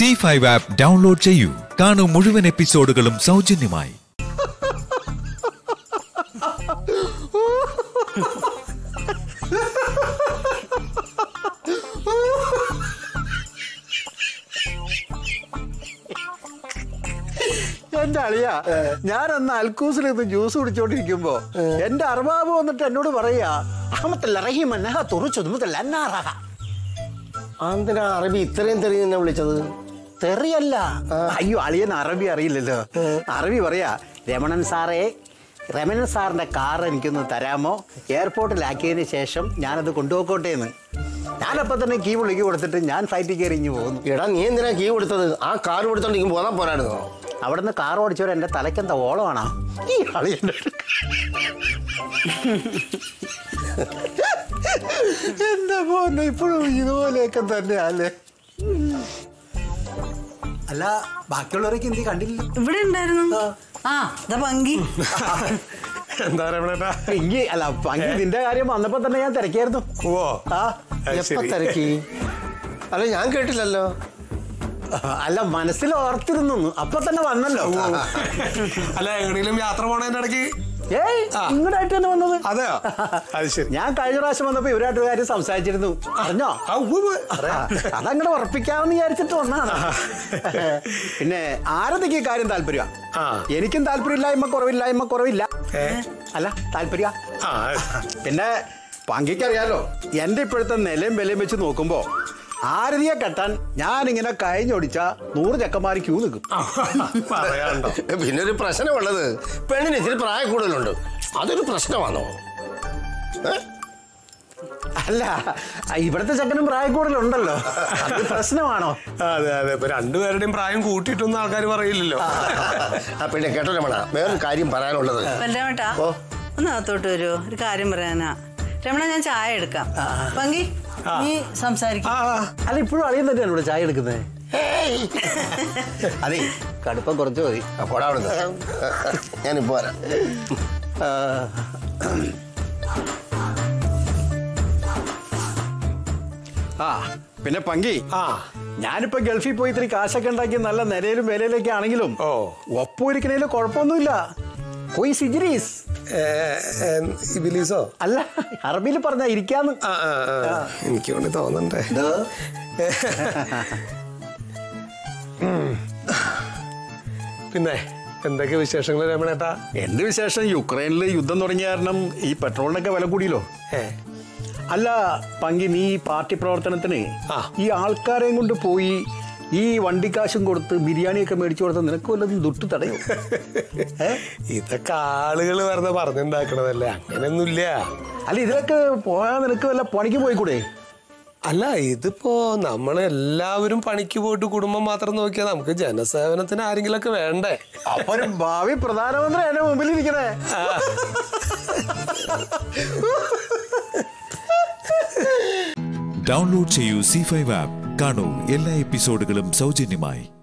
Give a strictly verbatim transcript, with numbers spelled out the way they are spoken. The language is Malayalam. C five app download cheyu. Kaanu muzhuvan episodukalum saujanyamayi. ഞാനൊന്ന് അൽക്കൂസിൽ നിന്ന് ജ്യൂസ് കുടിച്ചോണ്ടിരിക്കുമ്പോ എന്റെ അർബാബ് വന്നിട്ട് എന്നോട് പറയാ എന്തിനാ അറബി ഇത്രയും തെറി എന്നെ വിളിച്ചത്? തെറിയല്ല, അയ്യോ അളിയൻ അറബി അറിയില്ലല്ലോ. അറബി പറയാ, രമണൻ സാറേ, രമണൻ സാറിന്റെ കാർ എനിക്കൊന്ന് തരാമോ, എയർപോർട്ടിലാക്കിയതിന് ശേഷം ഞാനത് കൊണ്ടുപോയിക്കോട്ടെ എന്ന്. ഞാനപ്പോ തന്നെ കീ വിളിക്ക് കൊടുത്തിട്ട് ഞാൻ ഫ്ലൈറ്റിൽ കയറി ഇങ്ങ് പോകുന്നു. എടാ നീ എന്തിനാ കീ കൊടുത്തത്? ആ കാർ കൊടുത്തോണ്ട് ഇങ്ങ് പോകാൻ പോരായിരുന്നോ? അവിടെ നിന്ന് കാർ ഓടിച്ചവർ എൻ്റെ തലയ്ക്കെന്താ ഓളമാണോ? ഈ അളിയൻ്റെ എന്താ പോന്നെ ഇപ്പോഴും ഇതുപോലെയൊക്കെ തന്നെ അല്ലേ? അല്ല ബാക്കിയുള്ളവരൊക്കെ എന്തി കണ്ടില്ല ഇവിടെ ഉണ്ടായിരുന്നു. ആ അതാ പങ്കി. എന്താ പറയാ പങ്കി? അല്ല പങ്കി നിന്റെ കാര്യം വന്നപ്പോ തന്നെ ഞാൻ തിരക്കിയായിരുന്നു. ഓ ആ എപ്പോ തിരക്കി? അല്ല ഞാൻ കേട്ടില്ലല്ലോ. അല്ല മനസ്സിൽ ഓർത്തിരുന്നു, അപ്പൊ തന്നെ വന്നല്ലോ. അല്ല എങ്ങനെയും യാത്ര പോണതിന്റെ ഇടയ്ക്ക് ഏയ് ഇങ്ങോട്ടായിട്ട് തന്നെ വന്നത്? അതെയോ? അത് ശരി. ഞാൻ കഴിഞ്ഞ പ്രാവശ്യം വന്നപ്പോ ഇവരായിട്ട് കാര്യം സംസാരിച്ചിരുന്നു, അറിഞ്ഞോ? അതങ്ങനെ ഉറപ്പിക്കാമെന്ന് വിചാരിച്ചിട്ട് വന്നാണ്. പിന്നെ ആരതൊക്കെ കാര്യം താല്പര്യ? എനിക്കും താല്പര്യമില്ലായ്മ കുറവില്ലായ്മ കുറവില്ല അല്ല താല്പര്യ. പിന്നെ പങ്കിക്കറിയാലോ എന്റെ ഇപ്പോഴത്തെ നിലയും വിലയും വെച്ച് നോക്കുമ്പോ ആരതിയെ കെട്ടാൻ ഞാനിങ്ങനെ കഴിഞ്ഞൊടിച്ച നൂറ് ചെക്കന്മാർ ക്യൂ നിൽക്കും. പിന്നെ ഒരു പ്രശ്നമുള്ളത്, പെണ്ണിന് ഇച്ചിരി പ്രായം കൂടുതലുണ്ട്. അതൊരു പ്രശ്നമാണോ? അല്ല ഇവിടത്തെ ചെക്കനും പ്രായം കൂടുതലുണ്ടല്ലോ, അത് പ്രശ്നമാണോ? അതെ അതെ, ഇപ്പൊ രണ്ടുപേരുടെയും പ്രായം കൂട്ടിയിട്ടൊന്നും ആൾക്കാർ പറയില്ലല്ലോ. പിന്നെ കേട്ടോ രമണ, വേറൊരു കാര്യം പറയാനുള്ളത്. ഒന്നകത്തോട്ട് വരുമോ? ഒരു കാര്യം പറയാനാ രമണ. ഞാൻ ചായ എടുക്കാം. പങ്കി നീ സംസാരിക്കും. അല്ല ഇപ്പോഴും അളിയൻ തന്നെയാണ് ഇവിടെ ചായ എടുക്കുന്നത്. അതെ കടുപ്പം കുറച്ച് മതി. ഞാനിപ്പോ വരാം. ആ പിന്നെ പങ്കി, ഞാനിപ്പോ ഗൾഫിൽ പോയി ഇത്തിരി കാശൊക്കെ ഉണ്ടാക്കി നല്ല നിലയിലും വിലയിലൊക്കെ ആണെങ്കിലും ഒപ്പൊരിക്കണേലും കുഴപ്പമൊന്നുമില്ല. കൊയ് സിജിരീസ് ഇബിലീസോ? അല്ല അറബിയിൽ പറഞ്ഞാ ഇരിക്കാന്ന് എനിക്ക് കൊണ്ട് തോന്നണ്ടേ? പിന്നെ എന്തൊക്കെ വിശേഷങ്ങൾ രമണേട്ടാ? എന്ത് വിശേഷം, യുക്രൈനിൽ യുദ്ധം തുടങ്ങിയ കാരണം ഈ പെട്രോളിനൊക്കെ വില കൂടിയല്ലോ. അല്ല പങ്കി, നീ പാർട്ടി പ്രവർത്തനത്തിന് ഈ ആൾക്കാരെയും കൊണ്ട് പോയി ഈ വണ്ടിക്കാശും കൊടുത്ത് ബിരിയാണിയൊക്കെ മേടിച്ചു കൊടുത്ത നിനക്ക് വല്ലതും ദുട്ട് തടയോ? ഇതൊക്കെ ആളുകൾ വെറുതെ പറഞ്ഞുണ്ടാക്കണതല്ലേ, അങ്ങനെയൊന്നുമില്ല. അല്ല ഇതിലൊക്കെ പോയാൽ നിനക്ക് വല്ല പണിക്ക് പോയിക്കൂടെ? അല്ല ഇതിപ്പോ നമ്മളെല്ലാവരും പണിക്ക് പോയിട്ട് കുടുംബം മാത്രം നോക്കിയാൽ നമുക്ക് ജനസേവനത്തിന് ആരെങ്കിലൊക്കെ വേണ്ടേ? അപ്പൊ ഒരു ഭാവി പ്രധാനമന്ത്രി എന്റെ മുമ്പിൽ ഇരിക്കണേ. ഡൗൺലോഡ് ചെയ്യൂ C five ആപ്പ്. കാണൂ എല്ലാ എപ്പിസോഡുകളും സൗജന്യമായി.